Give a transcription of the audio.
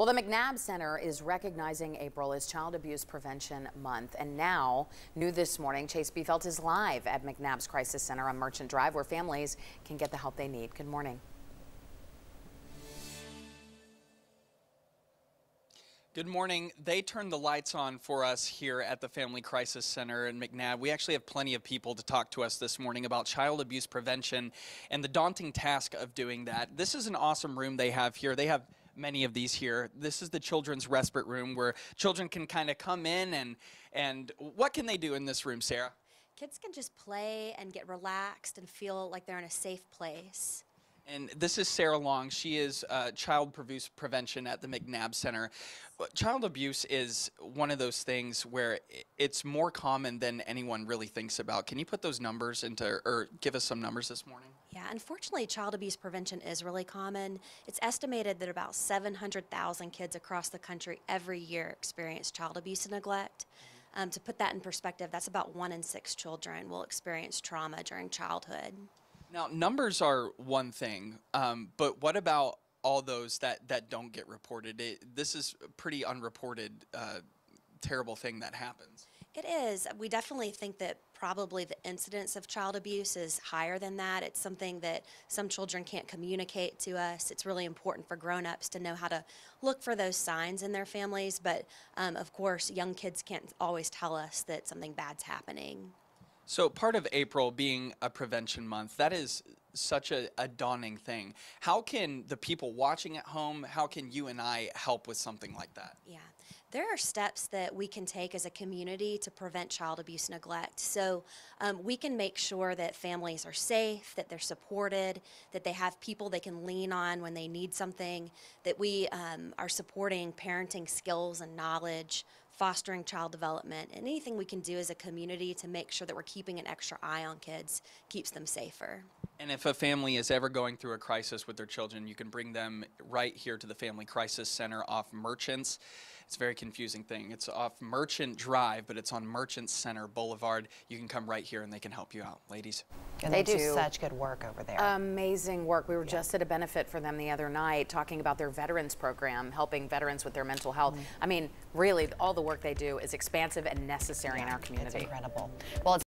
Well, the McNabb Center is recognizing April as Child Abuse Prevention Month. And now, new this morning, Chase Biefeldt is live at McNabb's Crisis Center on Merchant Drive, where families can get the help they need. Good morning. Good morning. They turned the lights on for us here at the Family Crisis Center in McNabb. We actually have plenty of people to talk to us this morning about child abuse prevention and the daunting task of doing that. This is an awesome room they have here. They have many of these here. This is the children's respite room where children can kind of come in and what can they do in this room, Sarah? Kids can just play and get relaxed and feel like they're in a safe place. And this is Sarah Long. She is child abuse prevention at the McNabb Center. Child abuse is one of those things where it's more common than anyone really thinks about. Can you put those numbers into, or give us some numbers this morning? Yeah, unfortunately, child abuse prevention is really common. It's estimated that about 700,000 kids across the country every year experience child abuse and neglect. To put that in perspective, that's about 1 in 6 children will experience trauma during childhood. Now, numbers are one thing, but what about all those that don't get reported? This is a pretty unreported, terrible thing that happens. It is. We definitely think that probably the incidence of child abuse is higher than that. It's something that some children can't communicate to us. It's really important for grown-ups to know how to look for those signs in their families, but of course, young kids can't always tell us that something bad's happening. So part of April being a prevention month, that is such a dawning thing. How can the people watching at home, how can you and I help with something like that? Yeah, there are steps that we can take as a community to prevent child abuse and neglect. So we can make sure that families are safe, that they're supported, that they have people they can lean on when they need something, that we are supporting parenting skills and knowledge, fostering child development, and anything we can do as a community to make sure that we're keeping an extra eye on kids, keeps them safer. And if a family is ever going through a crisis with their children, you can bring them right here to the Family Crisis Center off Merchants. It's a very confusing thing. It's off Merchant Drive, but it's on Merchant Center Boulevard. You can come right here and they can help you out, ladies. And they do such good work over there. Amazing work. We were just at a benefit for them the other night talking about their veterans program, helping veterans with their mental health. I mean, really, all the work they do is expansive and necessary in our community. It's incredible. Well, it's